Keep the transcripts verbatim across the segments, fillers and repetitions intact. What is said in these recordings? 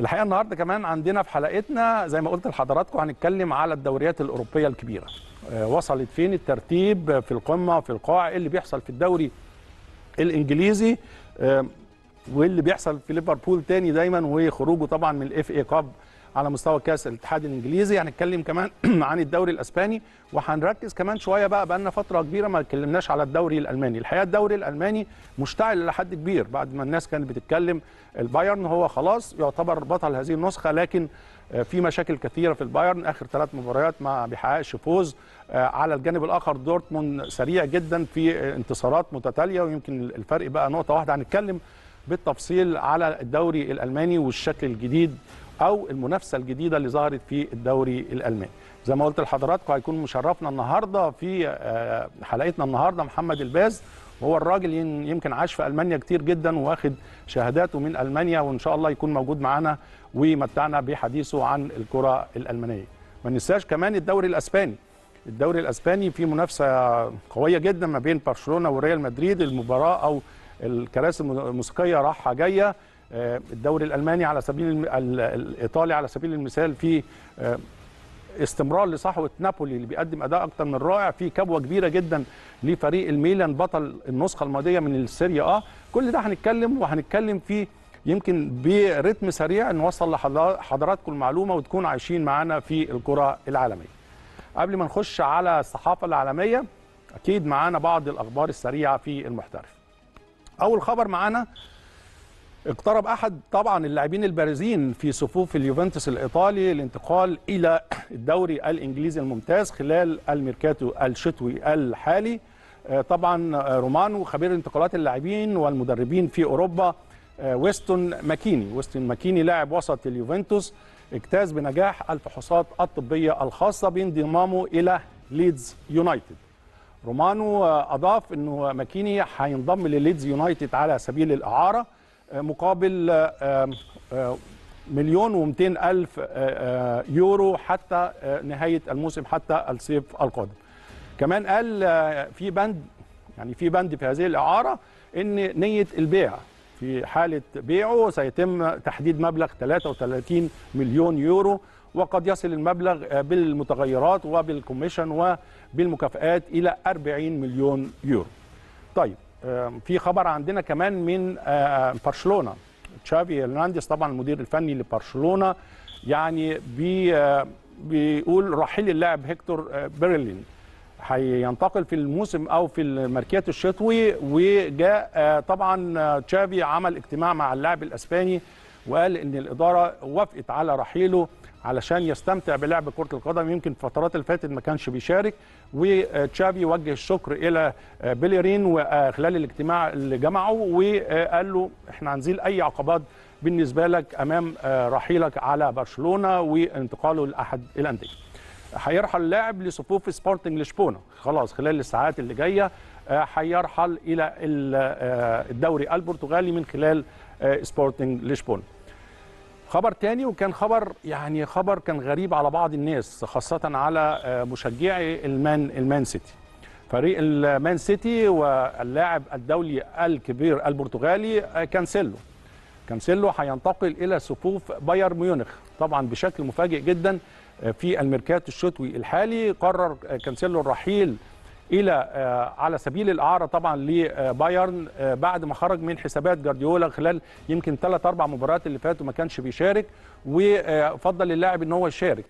الحقيقه النهارده كمان عندنا في حلقتنا زي ما قلت لحضراتكم هنتكلم على الدوريات الاوروبيه الكبيره، وصلت فين، الترتيب في القمه وفي القاع، ايه اللي بيحصل في الدوري الانجليزي واللي بيحصل في ليفربول تاني دايما وخروجه طبعا من الاف اي كاب على مستوى كاس الاتحاد الانجليزي. هنتكلم كمان عن الدوري الاسباني، وهنركز كمان شويه بقى بقى لنا فتره كبيره ما اتكلمناش على الدوري الالماني. الحقيقه الدوري الالماني مشتعل الى حد كبير بعد ما الناس كانت بتتكلم البايرن هو خلاص يعتبر بطل هذه النسخه، لكن في مشاكل كثيره في البايرن، اخر ثلاث مباريات ما بيحققش فوز. على الجانب الاخر دورتموند سريع جدا في انتصارات متتاليه ويمكن الفرق بقى نقطه واحده. هنتكلم بالتفصيل على الدوري الالماني والشكل الجديد أو المنافسة الجديدة اللي ظهرت في الدوري الألماني. زي ما قلت لحضراتكم هيكون مشرفنا النهاردة في حلقتنا النهاردة محمد الباز، وهو الراجل يمكن عاش في ألمانيا كتير جدا واخد شهاداته من ألمانيا، وإن شاء الله يكون موجود معنا ويمتعنا بحديثه عن الكرة الألمانية. ما ننساش كمان الدوري الأسباني، الدوري الأسباني فيه منافسة قوية جدا ما بين برشلونة وريال مدريد، المباراة أو الكراسي الموسيقية راحة جاية. الدوري الألماني على سبيل الإيطالي على سبيل المثال في استمرار لصحوة نابولي اللي بيقدم أداء أكتر من رائع، في كبوة كبيرة جدا لفريق الميلان بطل النسخة الماضية من السيريا آه. كل ده هنتكلم وهنتكلم فيه يمكن برتم سريع نوصل لحضراتكم المعلومة وتكون عايشين معنا في الكرة العالمية. قبل ما نخش على الصحافة العالمية أكيد معنا بعض الأخبار السريعة في المحترف. أول خبر معنا، اقترب أحد طبعا اللاعبين البارزين في صفوف اليوفنتوس الإيطالي الانتقال إلى الدوري الإنجليزي الممتاز خلال الميركاتو الشتوي الحالي. طبعا رومانو خبير انتقالات اللاعبين والمدربين في أوروبا وستون ماكيني، وستون ماكيني لاعب وسط اليوفنتوس اجتاز بنجاح الفحوصات الطبية الخاصة بانضمامه إلى ليدز يونايتد. رومانو أضاف أنه ماكيني هينضم لليدز يونايتد على سبيل الإعارة مقابل مليون ومئتين ألف يورو حتى نهاية الموسم حتى الصيف القادم. كمان قال في بند يعني في بند في هذه الإعارة إن نية البيع، في حالة بيعه سيتم تحديد مبلغ ثلاثة وثلاثين مليون يورو، وقد يصل المبلغ بالمتغيرات وبالكوميشن وبالمكافآت إلى أربعين مليون يورو. طيب في خبر عندنا كمان من برشلونة، تشافي هرنانديز طبعا المدير الفني لبرشلونة يعني بي بيقول رحيل اللاعب هيكتور بيليرين هينتقل في الموسم او في الميركاتو الشتوي. وجاء طبعا تشافي عمل اجتماع مع اللاعب الاسباني وقال ان الاداره وافقت على رحيله علشان يستمتع بلعب كرة القدم، يمكن الفترات اللي فاتت ما كانش بيشارك. وتشافي وجه الشكر إلى بيليرين وخلال الاجتماع اللي جمعه وقال له احنا هنزيل أي عقبات بالنسبة لك أمام رحيلك على برشلونة وانتقاله لأحد الأندية. هيرحل اللاعب لصفوف سبورتنج لشبونة خلاص خلال الساعات اللي جاية، هيرحل إلى الدوري البرتغالي من خلال سبورتنج لشبونة. خبر تاني، وكان خبر يعني خبر كان غريب على بعض الناس خاصة على مشجعي المان المان سيتي. فريق المان سيتي واللاعب الدولي الكبير البرتغالي كانسيلو كانسيلو هينتقل إلى صفوف بايرن ميونخ طبعا بشكل مفاجئ جدا في الميركاتو الشتوي الحالي. قرر كانسيلو الرحيل إلى على سبيل الإعارة طبعا لبايرن بعد ما خرج من حسابات جارديولا خلال يمكن ثلاث أربع مباريات اللي فاتوا ما كانش بيشارك، وفضل اللاعب إن هو يشارك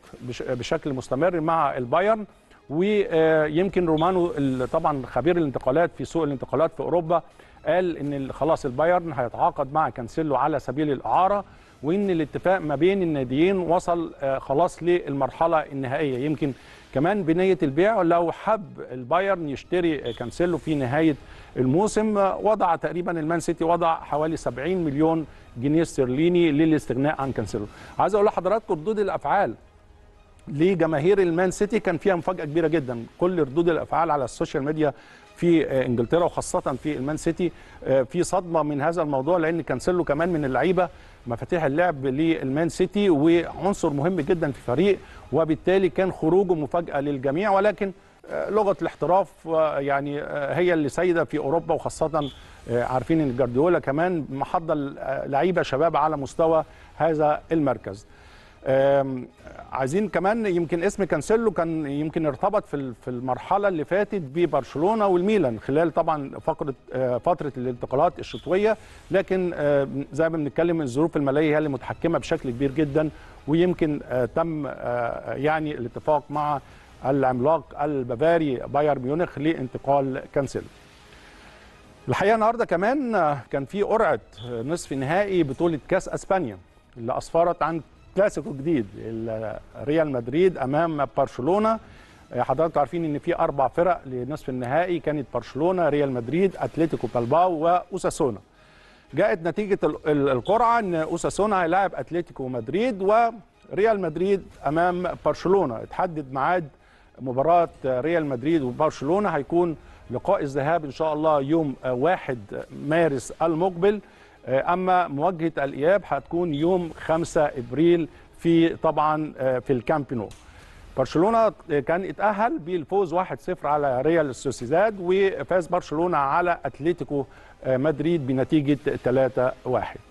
بشكل مستمر مع البايرن. ويمكن رومانو طبعا خبير الانتقالات في سوق الانتقالات في أوروبا قال إن خلاص البايرن هيتعاقد مع كانسيلو على سبيل الإعارة، وإن الاتفاق ما بين الناديين وصل خلاص للمرحلة النهائية يمكن كمان بنية البيع. لو حب البايرن يشتري كانسيلو في نهاية الموسم وضع تقريبا المان سيتي وضع حوالي سبعين مليون جنيه استرليني للاستغناء عن كانسيلو. عايز اقول لحضراتكم ردود الافعال لجماهير المان سيتي كان فيها مفاجأة كبيرة جدا، كل ردود الافعال على السوشيال ميديا في انجلترا وخاصة في المان سيتي في صدمة من هذا الموضوع، لان كانسيلو كمان من اللعيبة مفاتيح اللعب للمان سيتي وعنصر مهم جدا في الفريق، وبالتالي كان خروجه مفاجأة للجميع. ولكن لغه الاحتراف يعني هي اللي سايده في اوروبا، وخاصه عارفين ان جارديولا كمان محضر لعيبه شباب على مستوى هذا المركز. عايزين كمان يمكن اسم كانسيلو كان يمكن ارتبط في في المرحله اللي فاتت ببرشلونه والميلان خلال طبعا فقره فتره الانتقالات الشتويه، لكن زي ما بنتكلم الظروف الماليه هي اللي متحكمه بشكل كبير جدا، ويمكن تم يعني الاتفاق مع العملاق البافاري بايرن ميونخ لانتقال كانسيلو. الحقيقه النهارده كمان كان في قرعه نصف نهائي بطوله كاس اسبانيا اللي اسفرت عن كلاسيكو جديد، ريال مدريد امام برشلونه. حضراتكم عارفين ان في اربع فرق لنصف النهائي، كانت برشلونه، ريال مدريد، اتلتيكو بالباو واوساسونا. جاءت نتيجه القرعه ان اوساسونا هيلاعب اتلتيكو مدريد وريال مدريد امام برشلونه. اتحدد ميعاد مباراه ريال مدريد وبرشلونه، هيكون لقاء الذهاب ان شاء الله يوم واحد مارس المقبل، اما مواجهه الاياب هتكون يوم خمسة ابريل في طبعا في الكامب نو. برشلونه كان اتاهل بالفوز واحد صفر على ريال سوسيداد، وفاز برشلونه على اتلتيكو مدريد بنتيجه ثلاثة واحد.